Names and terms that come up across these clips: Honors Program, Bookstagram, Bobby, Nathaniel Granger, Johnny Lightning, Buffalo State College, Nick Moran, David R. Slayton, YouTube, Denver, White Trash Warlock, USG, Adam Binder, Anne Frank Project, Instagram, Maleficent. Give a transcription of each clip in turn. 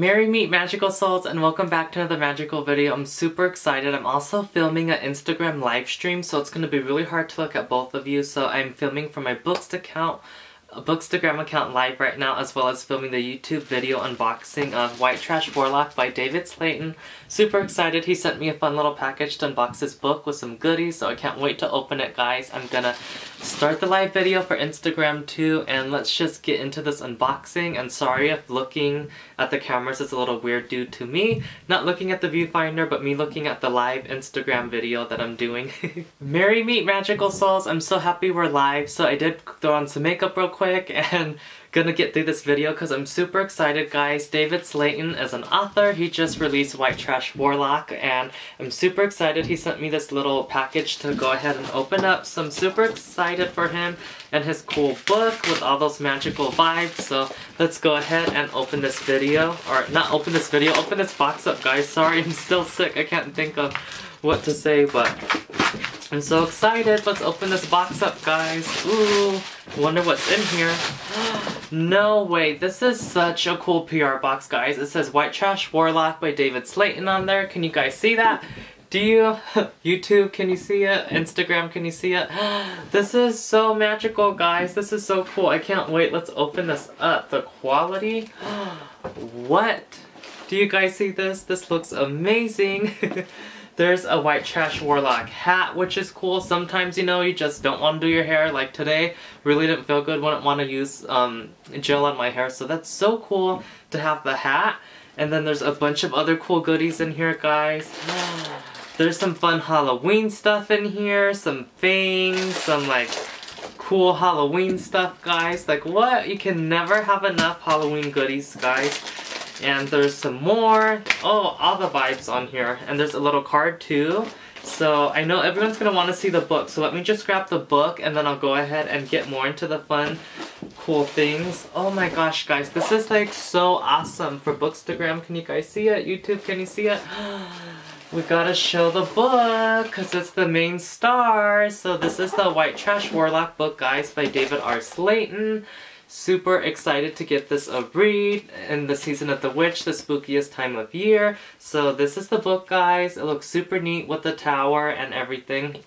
Merry Meet Magical Souls, and welcome back to another magical video. I'm super excited. I'm also filming an Instagram live stream, so it's going to be really hard to look at both of you. So I'm filming from my Bookstagram account live right now, as well as filming the YouTube video unboxing of White Trash Warlock by David Slayton. Super excited. He sent me a fun little package to unbox his book with some goodies, so I can't wait to open it, guys. I'm gonna start the live video for Instagram too, and let's just get into this unboxing. And sorry if looking at the cameras is a little weird due to me not looking at the viewfinder, but me looking at the live Instagram video that I'm doing. Merry Meet Magical Souls. I'm so happy we're live. So I did throw on some makeup real quick and gonna get through this video because I'm super excited, guys. David Slayton is an author. He just released White Trash Warlock, and I'm super excited. He sent me this little package to go ahead and open up, so I'm super excited for him and his cool book with all those magical vibes. So let's go ahead and open this video, or not open this video, open this box up, guys. Sorry, I'm still sick. I can't think of what to say, but I'm so excited. Let's open this box up, guys. Ooh, wonder what's in here. No way, this is such a cool PR box, guys. It says White Trash Warlock by David Slayton on there. Can you guys see that? Do you? YouTube, can you see it? Instagram, can you see it? This is so magical, guys. This is so cool. I can't wait. Let's open this up. The quality. What? Do you guys see this? This looks amazing. There's a White Trash Warlock hat, which is cool. Sometimes, you know, you just don't want to do your hair. Like today, really didn't feel good. Wouldn't want to use gel on my hair. So that's so cool to have the hat. And then there's a bunch of other cool goodies in here, guys. There's some fun Halloween stuff in here. Some fangs, some like cool Halloween stuff, guys. Like what? You can never have enough Halloween goodies, guys. And there's some more. Oh, all the vibes on here. And there's a little card too. So I know everyone's gonna want to see the book. So let me just grab the book and then I'll go ahead and get more into the fun, cool things. Oh my gosh, guys. This is like so awesome for Bookstagram. Can you guys see it? YouTube, can you see it? We gotta show the book because it's the main star. So this is the White Trash Warlock book, guys, by David R. Slayton. Super excited to get this a read in the season of the witch, the spookiest time of year. So this is the book, guys. It looks super neat with the tower and everything.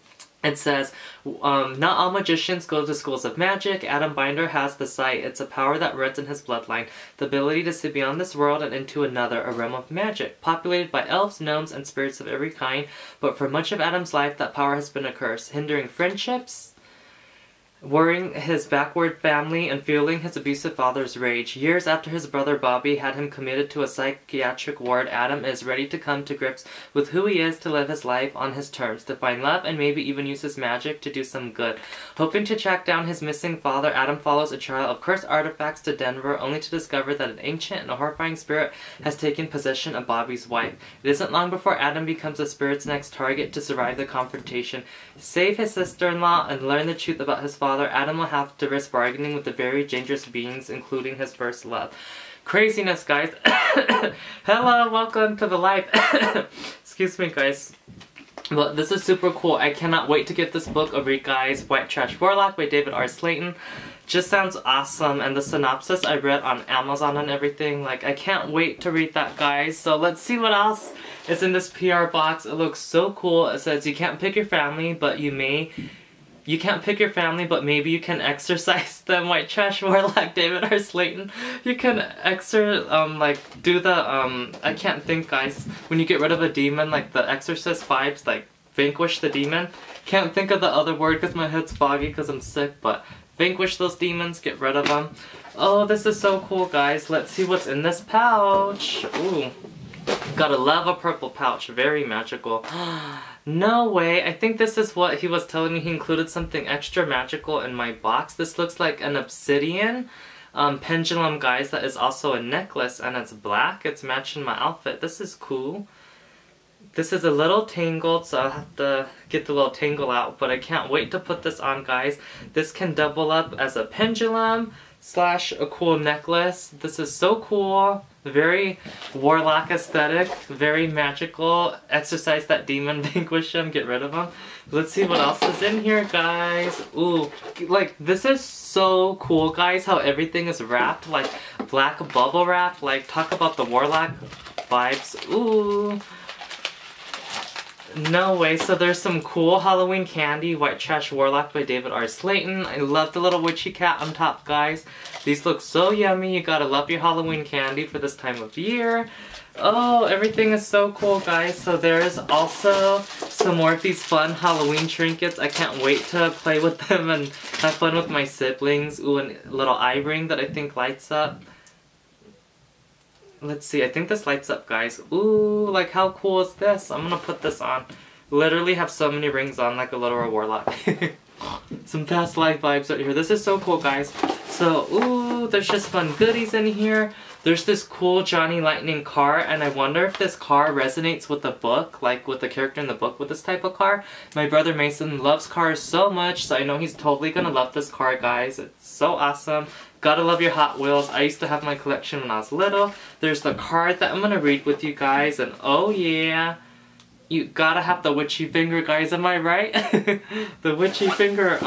It says, not all magicians go to schools of magic. Adam Binder has the sight. It's a power that runs in his bloodline. The ability to see beyond this world and into another, a realm of magic, populated by elves, gnomes, and spirits of every kind. But for much of Adam's life, that power has been a curse, hindering friendships, worrying his backward family, and fueling his abusive father's rage. Years after his brother Bobby had him committed to a psychiatric ward, Adam is ready to come to grips with who he is, to live his life on his terms, to find love, and maybe even use his magic to do some good. Hoping to track down his missing father, Adam follows a trail of cursed artifacts to Denver, only to discover that an ancient and horrifying spirit has taken possession of Bobby's wife. It isn't long before Adam becomes the spirit's next target. To survive the confrontation, save his sister-in-law, and learn the truth about his father, Adam will have to risk bargaining with the very dangerous beings, including his first love. Craziness, guys. Hello, welcome to the live. Excuse me, guys. Well, this is super cool. I cannot wait to get this book a read, guys. White Trash Warlock by David R. Slayton. Just sounds awesome, and the synopsis I read on Amazon and everything, like I can't wait to read that, guys. So let's see what else is in this PR box. It looks so cool. It says you can't pick your family, but you can't pick your family, but maybe you can exercise them. White Trash Warlock, David R. Slayton. You can I can't think, guys. When you get rid of a demon, like the Exorcist vibes, like vanquish the demon. Can't think of the other word because my head's foggy because I'm sick, but vanquish those demons, get rid of them. Oh, this is so cool, guys. Let's see what's in this pouch. Ooh. Gotta love a purple pouch. Very magical. No way. I think this is what he was telling me. He included something extra magical in my box. This looks like an obsidian pendulum, guys, that is also a necklace, and it's black. It's matching my outfit. This is cool. This is a little tangled, so I'll have to get the little tangle out, but I can't wait to put this on, guys. This can double up as a pendulum slash a cool necklace. This is so cool. Very warlock aesthetic, very magical. Exorcise that demon, vanquish him, get rid of him. Let's see what else is in here, guys. Ooh, like this is so cool, guys, how everything is wrapped, like black bubble wrap, like talk about the warlock vibes. Ooh. No way, so there's some cool Halloween candy, White Trash Warlock by David R. Slayton. I love the little witchy cat on top, guys. These look so yummy, you gotta love your Halloween candy for this time of year. Oh, everything is so cool, guys. So there is also some more of these fun Halloween trinkets. I can't wait to play with them and have fun with my siblings. Ooh, and a little eye ring that I think lights up. Let's see, I think this lights up, guys. Ooh, like how cool is this? I'm gonna put this on. Literally have so many rings on, like a little warlock. Some past life vibes out here. This is so cool, guys. So, ooh, there's just fun goodies in here. There's this cool Johnny Lightning car, and I wonder if this car resonates with the book, like with the character in the book with this type of car. My brother Mason loves cars so much, so I know he's totally gonna love this car, guys. It's so awesome. Gotta love your Hot Wheels. I used to have my collection when I was little. There's the card that I'm gonna read with you guys, and oh yeah, you gotta have the witchy finger, guys, am I right? The witchy finger.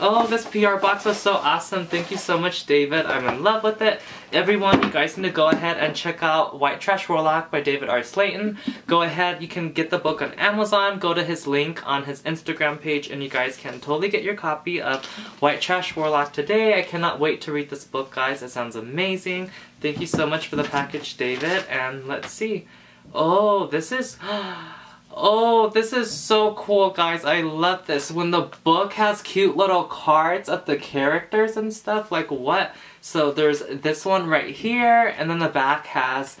Oh, this PR box was so awesome. Thank you so much, David. I'm in love with it. Everyone, you guys need to go ahead and check out White Trash Warlock by David R. Slayton. Go ahead, you can get the book on Amazon. Go to his link on his Instagram page and you guys can totally get your copy of White Trash Warlock today. I cannot wait to read this book, guys. It sounds amazing. Thank you so much for the package, David. And let's see. Oh, this is... Oh, this is so cool, guys. I love this. When the book has cute little cards of the characters and stuff, like what? So there's this one right here, and then the back has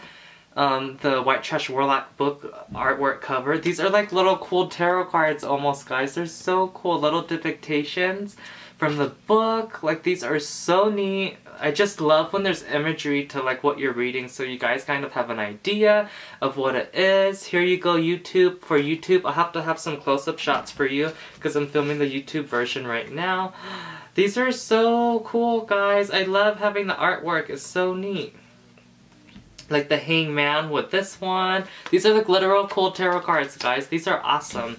the White Trash Warlock book artwork cover. These are like little cool tarot cards almost, guys. They're so cool. Little depictions from the book. Like these are so neat. I just love when there's imagery to like what you're reading, so you guys kind of have an idea of what it is. Here you go, YouTube. For YouTube, I'll have to have some close-up shots for you because I'm filming the YouTube version right now. These are so cool, guys. I love having the artwork. It's so neat. Like the hangman with this one. These are like literal cool tarot cards, guys. These are awesome.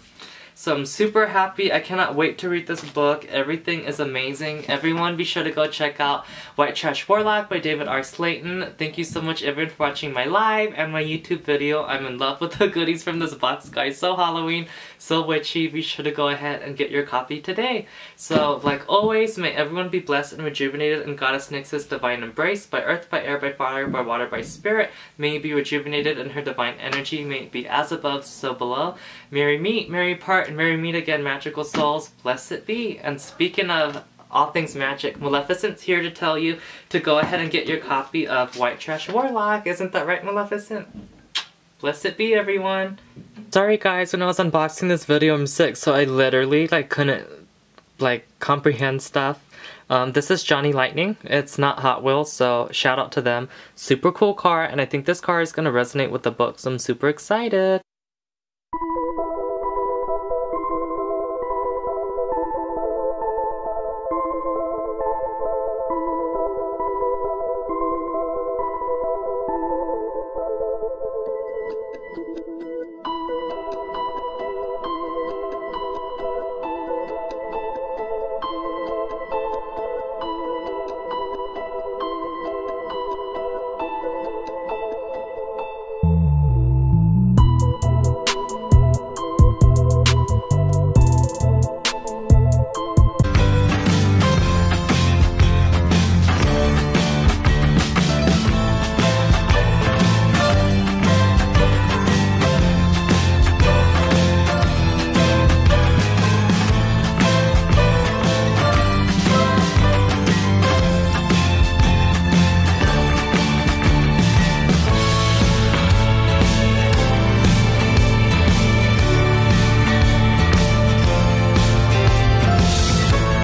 So I'm super happy. I cannot wait to read this book. Everything is amazing. Everyone, be sure to go check out White Trash Warlock by David R. Slayton. Thank you so much, everyone, for watching my live and my YouTube video. I'm in love with the goodies from this box, guys. So Halloween, so witchy. Be sure to go ahead and get your copy today. So, like always, may everyone be blessed and rejuvenated in Goddess Nyx's divine embrace. By earth, by air, by fire, by water, by spirit. May you be rejuvenated in her divine energy. May it be as above, so below. Merry meet, merry part, and merry meet again, magical souls. Blessed be. And speaking of all things magic, Maleficent's here to tell you to go ahead and get your copy of White Trash Warlock. Isn't that right, Maleficent? Blessed be, everyone. Sorry, guys, when I was unboxing this video, I'm sick, so I literally like couldn't like comprehend stuff. This is Johnny Lightning. It's not Hot Wheels, so shout out to them. Super cool car, and I think this car is gonna resonate with the book, so I'm super excited.